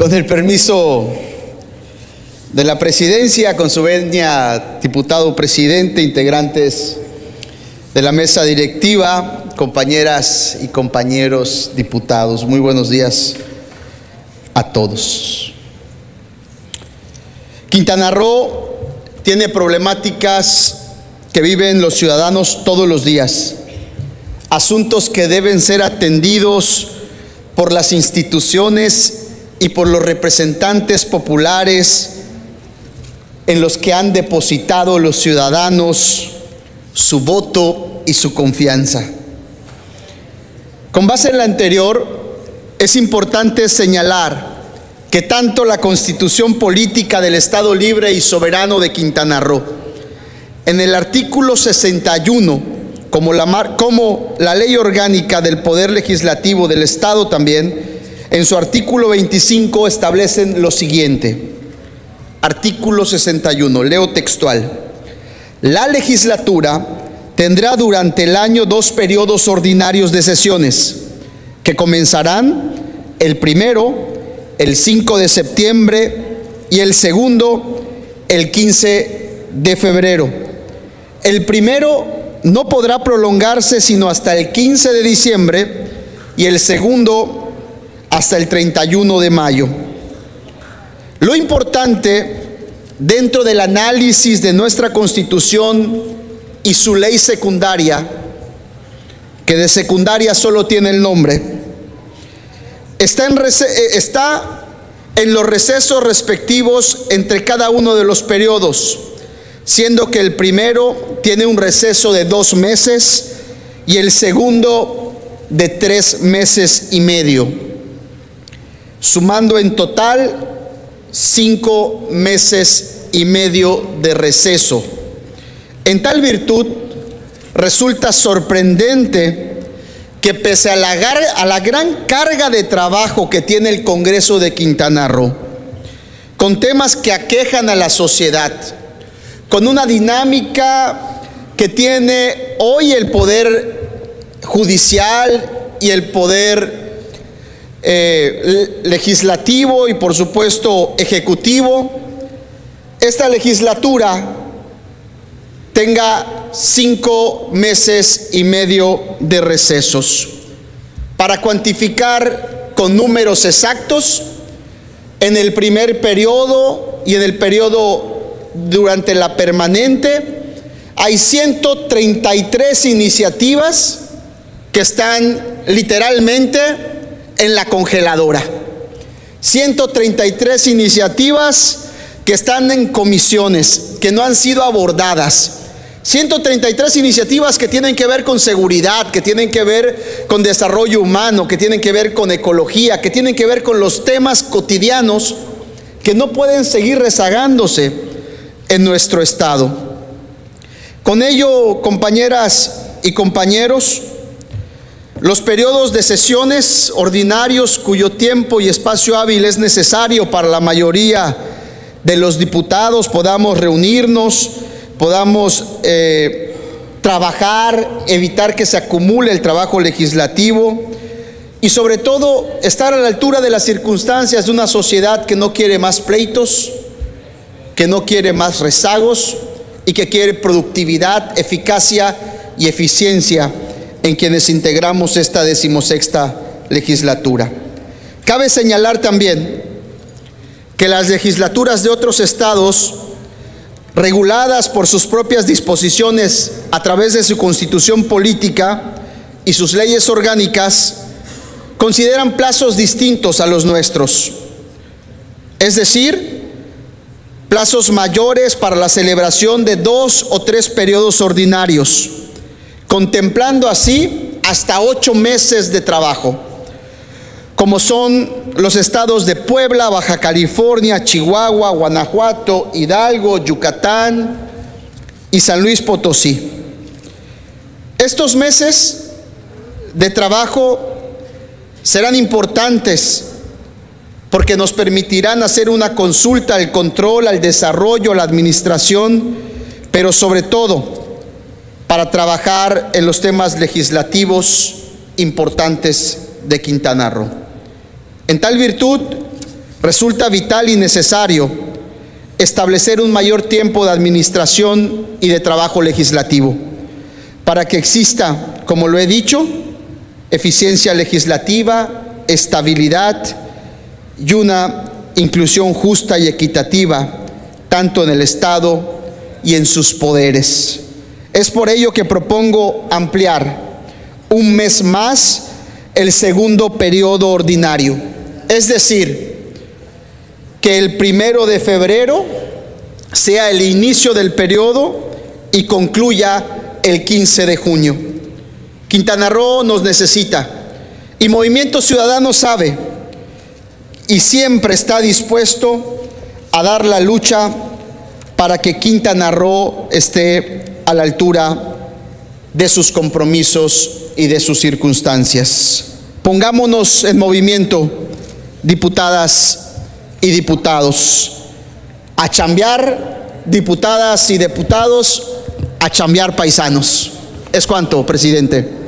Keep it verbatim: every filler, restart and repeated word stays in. Con el permiso de la presidencia, con su venia, diputado presidente, integrantes de la mesa directiva, compañeras y compañeros diputados, muy buenos días a todos. Quintana Roo tiene problemáticas que viven los ciudadanos todos los días, asuntos que deben ser atendidos por las instituciones y por los representantes populares en los que han depositado los ciudadanos su voto y su confianza. Con base en lo anterior, es importante señalar que tanto la Constitución Política del Estado Libre y Soberano de Quintana Roo, en el artículo sesenta y uno, como la, como la Ley Orgánica del Poder Legislativo del Estado también, en su artículo veinticinco establecen lo siguiente. Artículo sesenta y uno, leo textual. La legislatura tendrá durante el año dos periodos ordinarios de sesiones, que comenzarán el primero, el cinco de septiembre, y el segundo, el quince de febrero. El primero no podrá prolongarse sino hasta el quince de diciembre y el segundo hasta el treinta y uno de mayo. Lo importante dentro del análisis de nuestra Constitución y su ley secundaria, que de secundaria solo tiene el nombre, Está en, está en los recesos respectivos entre cada uno de los periodos, siendo que el primero tiene un receso de dos meses y el segundo de tres meses y medio, sumando en total cinco meses y medio de receso. En tal virtud, resulta sorprendente que pese a la, a la gran carga de trabajo que tiene el Congreso de Quintana Roo, con temas que aquejan a la sociedad, con una dinámica que tiene hoy el Poder Judicial y el Poder eh, Legislativo y por supuesto Ejecutivo, esta legislatura tenga cinco meses y medio de recesos. Para cuantificar con números exactos, en el primer periodo y en el periodo durante la permanente, hay ciento treinta y tres iniciativas que están literalmente en la congeladora. ciento treinta y tres iniciativas que están en comisiones, que no han sido abordadas. ciento treinta y tres iniciativas que tienen que ver con seguridad, que tienen que ver con desarrollo humano, que tienen que ver con ecología, que tienen que ver con los temas cotidianos que no pueden seguir rezagándose en nuestro estado. Con ello, compañeras y compañeros, los periodos de sesiones ordinarios cuyo tiempo y espacio hábil es necesario para la mayoría de los diputados podamos reunirnos, podamos eh, trabajar, evitar que se acumule el trabajo legislativo y sobre todo estar a la altura de las circunstancias de una sociedad que no quiere más pleitos, que no quiere más rezagos y que quiere productividad, eficacia y eficiencia en quienes integramos esta decimosexta legislatura. Cabe señalar también que las legislaturas de otros estados reguladas por sus propias disposiciones a través de su Constitución Política y sus leyes orgánicas, consideran plazos distintos a los nuestros, es decir, plazos mayores para la celebración de dos o tres periodos ordinarios, contemplando así hasta ocho meses de trabajo, como son los estados de Puebla, Baja California, Chihuahua, Guanajuato, Hidalgo, Yucatán y San Luis Potosí. Estos meses de trabajo serán importantes porque nos permitirán hacer una consulta al control, al desarrollo, a la administración, pero sobre todo para trabajar en los temas legislativos importantes de Quintana Roo. En tal virtud, Resulta vital y necesario establecer un mayor tiempo de administración y de trabajo legislativo para que exista, como lo he dicho, eficiencia legislativa, estabilidad y una inclusión justa y equitativa, tanto en el Estado y en sus poderes. Es por ello que propongo ampliar un mes más el segundo periodo ordinario, es decir, que el primero de febrero sea el inicio del periodo y concluya el quince de junio. Quintana Roo nos necesita y Movimiento Ciudadano sabe y siempre está dispuesto a dar la lucha para que Quintana Roo esté a la altura de sus compromisos y de sus circunstancias. Pongámonos en movimiento, diputadas y diputados, a chambear, diputadas y diputados, a chambear, paisanos. Es cuanto, presidente.